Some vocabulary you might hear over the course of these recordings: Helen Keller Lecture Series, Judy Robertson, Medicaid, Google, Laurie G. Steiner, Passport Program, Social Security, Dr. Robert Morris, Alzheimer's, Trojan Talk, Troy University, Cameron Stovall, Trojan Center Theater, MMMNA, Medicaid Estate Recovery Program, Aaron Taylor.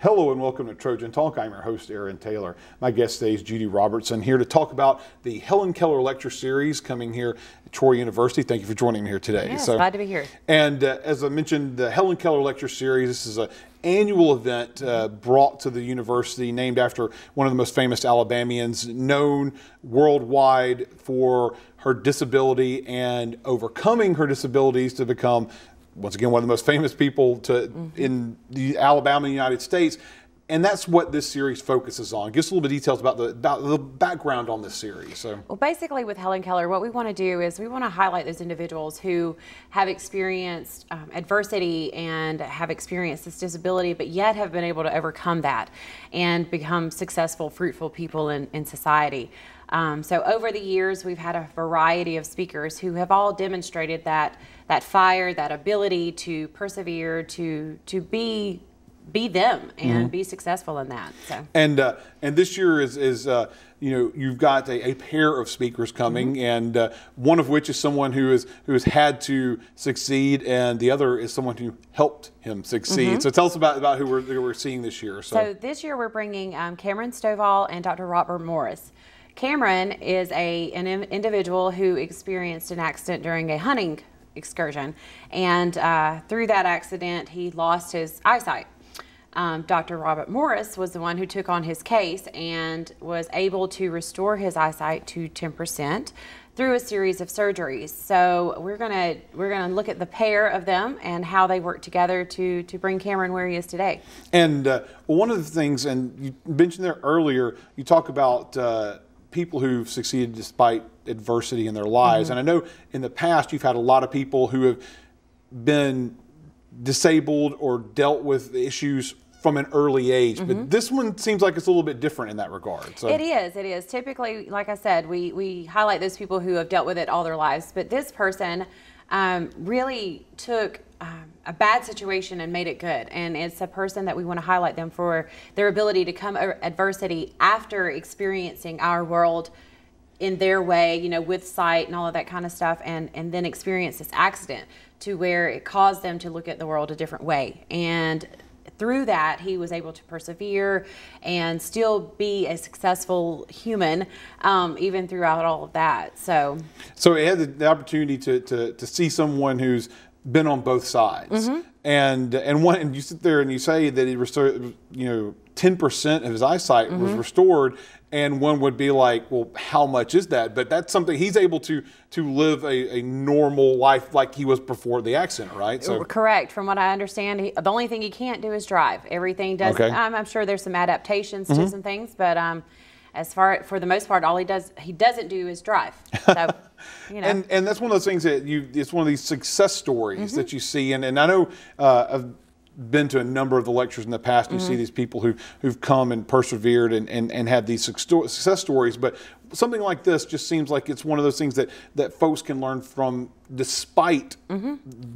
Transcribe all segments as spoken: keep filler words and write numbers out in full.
Hello and welcome to Trojan Talk. I'm your host, Aaron Taylor. My guest today is Judy Robertson, here to talk about the Helen Keller Lecture Series coming here at Troy University. Thank you for joining me here today. Yes, so, glad to be here. And uh, as I mentioned, the Helen Keller Lecture Series, this is an annual event uh, brought to the university, named after one of the most famous Alabamians, known worldwide for her disability and overcoming her disabilities to become, once again, one of the most famous people to mm-hmm. in the Alabama, United States. And that's what this series focuses on. Give us a little bit of details about the, about the background on this series. So. Well, basically with Helen Keller, what we want to do is we want to highlight those individuals who have experienced um, adversity and have experienced this disability, but yet have been able to overcome that and become successful, fruitful people in, in society. Um, so over the years, we've had a variety of speakers who have all demonstrated that that fire, that ability to persevere, to to be be them and mm-hmm. be successful in that. So. And uh, and this year is is uh, you know, you've got a, a pair of speakers coming, mm-hmm. and uh, one of which is someone who is who has had to succeed, and the other is someone who helped him succeed. Mm-hmm. So tell us about about who we're who we're seeing this year. So, so this year we're bringing um, Cameron Stovall and Doctor Robert Morris. Cameron is a, an individual who experienced an accident during a hunting excursion, and uh, through that accident he lost his eyesight. Um, Doctor Robert Morris was the one who took on his case and was able to restore his eyesight to ten percent through a series of surgeries. So we're gonna we're gonna look at the pair of them and how they work together to to bring Cameron where he is today. And uh, one of the things, and you mentioned there earlier, you talk about uh, people who've succeeded despite adversity in their lives. Mm-hmm. And I know in the past you've had a lot of people who have been disabled or dealt with issues from an early age, mm-hmm. but this one seems like it's a little bit different in that regard. So. It is, it is. Typically, like I said, we, we highlight those people who have dealt with it all their lives, but this person um, really took Um, a bad situation and made it good, and it's a person that we want to highlight them for their ability to come over adversity after experiencing our world in their way, you know, with sight and all of that kind of stuff, and and then experience this accident to where it caused them to look at the world a different way, and through that he was able to persevere and still be a successful human um, even throughout all of that. So so it had the opportunity to, to, to see someone who's been on both sides, mm-hmm. and and one, and you sit there and you say that he restored, you know, ten percent of his eyesight mm-hmm. was restored, and one would be like, well, how much is that? But that's something he's able to to live a, a normal life like he was before the accident, right? So correct. From what I understand, he, the only thing he can't do is drive. Everything does. Okay. I'm, I'm sure there's some adaptations mm-hmm. to some things, but um, as far for the most part, all he does he doesn't do is drive. So. You know. And and that's one of those things that you, it's one of these success stories mm-hmm. that you see. And, and I know uh, I've been to a number of the lectures in the past, and mm-hmm. you see these people who, who've come and persevered and, and, and have these success stories. But something like this just seems like it's one of those things that, that folks can learn from despite mm-hmm.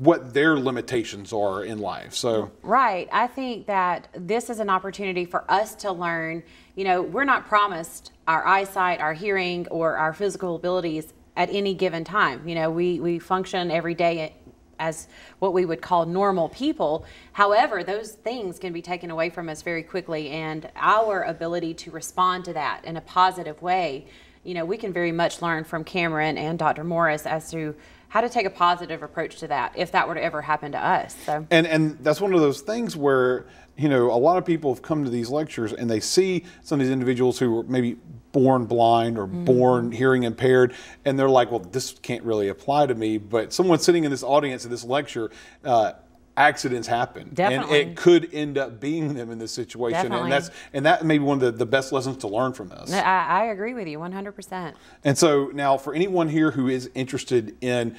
what their limitations are in life. So right. I think that this is an opportunity for us to learn, you know, we're not promised our eyesight, our hearing, or our physical abilities at any given time. You know, we, we function every day as what we would call normal people. However, those things can be taken away from us very quickly, and our ability to respond to that in a positive way, you know, we can very much learn from Cameron and Doctor Morris as to how to take a positive approach to that if that were to ever happen to us. So. And, and that's one of those things where, you know, a lot of people have come to these lectures and they see some of these individuals who were maybe born blind or mm-hmm. born hearing impaired, and they're like, well, this can't really apply to me. But someone sitting in this audience at this lecture, uh, accidents happen. Definitely. And it could end up being them in this situation. Definitely. And that's, and that may be one of the, the best lessons to learn from this. I, I agree with you one hundred percent. And so now for anyone here who is interested in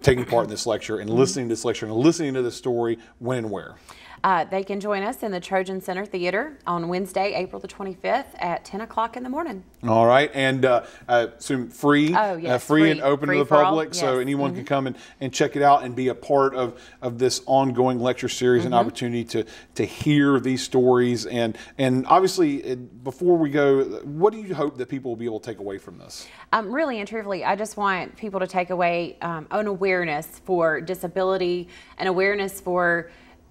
taking part in this lecture and listening to this lecture and listening to this story, when and where? Uh, they can join us in the Trojan Center Theater on Wednesday, April the twenty-fifth at ten o'clock in the morning. All right, and uh, I assume free, oh, yes, uh, free, free and open free to the public, yes. So anyone mm-hmm. can come and, and check it out and be a part of, of this ongoing lecture series mm-hmm. and opportunity to, to hear these stories. And, and obviously, it, before we go, what do you hope that people will be able to take away from this? Um, really and truthfully, I just want people to take away um, an awareness for disability, an awareness for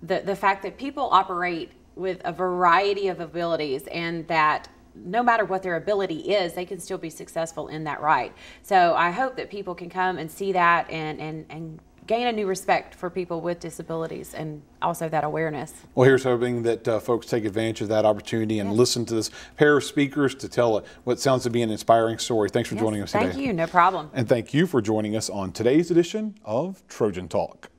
The, the fact that people operate with a variety of abilities, and that no matter what their ability is, they can still be successful in that right. So I hope that people can come and see that and, and, and gain a new respect for people with disabilities and also that awareness. Well, here's hoping that uh, folks take advantage of that opportunity and yes. listen to this pair of speakers to tell a, what sounds to be an inspiring story. Thanks for yes, joining us thank today. Thank you, no problem. And thank you for joining us on today's edition of Trojan Talk.